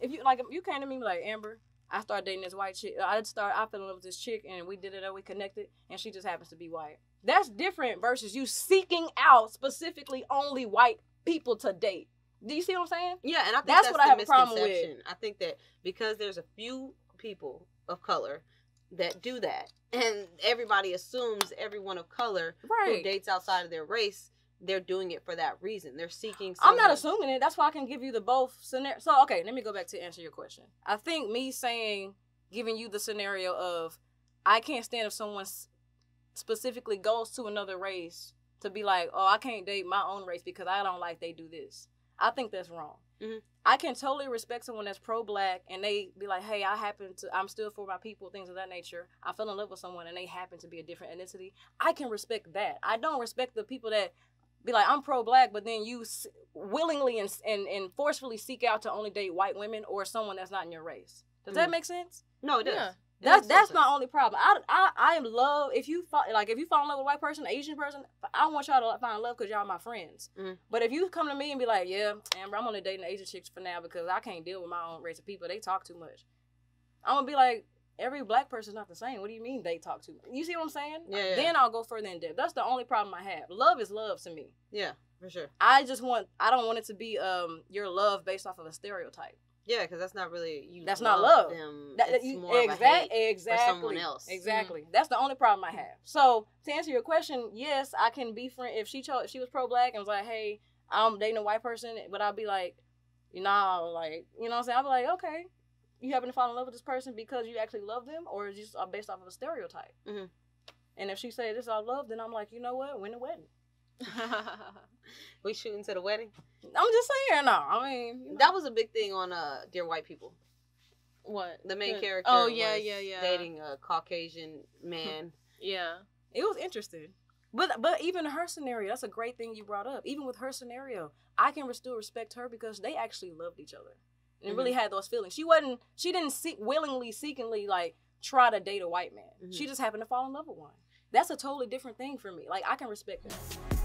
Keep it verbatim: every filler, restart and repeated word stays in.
if you like, if you came to me like, Amber, I started dating this white chick. I started, I fell in love with this chick, and we did it, and we connected, and she just happens to be white. That's different versus you seeking out specifically only white people to date. Do you see what I'm saying? Yeah, and I think that's, that's what I have a problem with. I think that because there's a few people of color that do that, and everybody assumes everyone of color right. who dates outside of their race, they're doing it for that reason. They're seeking someone. I'm not assuming it. That's why I can give you the both scenario. So, okay, let me go back to answer your question. I think me saying, giving you the scenario of, I can't stand if someone specifically goes to another race to be like, oh, I can't date my own race because I don't like they do this. I think that's wrong. Mm-hmm. I can totally respect someone that's pro-black and they be like, hey, I happen to, I'm still for my people, things of that nature. I fell in love with someone and they happen to be a different ethnicity. I can respect that. I don't respect the people that be like, I'm pro-black, but then you s willingly and, and, and forcefully seek out to only date white women or someone that's not in your race. Does mm-hmm. that make sense? No, it does. Yeah. It that's that's sense. My only problem. I, I, I am love, if you, like, if you fall in love with a white person, an Asian person, I want y'all to find love because y'all my friends. Mm-hmm. But if you come to me and be like, yeah, Amber, I'm only dating Asian chicks for now because I can't deal with my own race of people. They talk too much. I'm going to be like, every black person's not the same. What do you mean they talk to me? You see what I'm saying? Yeah, yeah. Then I'll go further in depth. That's the only problem I have. Love is love to me. Yeah, for sure. I just want, I don't want it to be um your love based off of a stereotype. Yeah, because that's not really, you that's love not love. Them. That, it's you, more exact, of a exactly. for someone else. Exactly. Mm-hmm. That's the only problem I have. So, to answer your question, yes, I can be friend, if she chose, if she was pro-black and was like, hey, I'm dating a white person, but I'll be like, you know, like, you know what I'm saying? I'll be like, okay. You happen to fall in love with this person because you actually love them, or is just based off of a stereotype? Mm-hmm. And if she says this is all love, then I'm like, you know what? Win the wedding. We shooting to the wedding? I'm just saying, no. I mean, you know. That was a big thing on uh, Dear White People. What? The main the, character oh, yeah, was yeah, yeah. dating a Caucasian man. Yeah. It was interesting. But but even her scenario, that's a great thing you brought up. Even with her scenario, I can still respect her because they actually loved each other. And mm-hmm. really had those feelings. She wasn't, she didn't seek, willingly, seekingly, like, try to date a white man. Mm-hmm. She just happened to fall in love with one. That's a totally different thing for me. Like, I can respect that.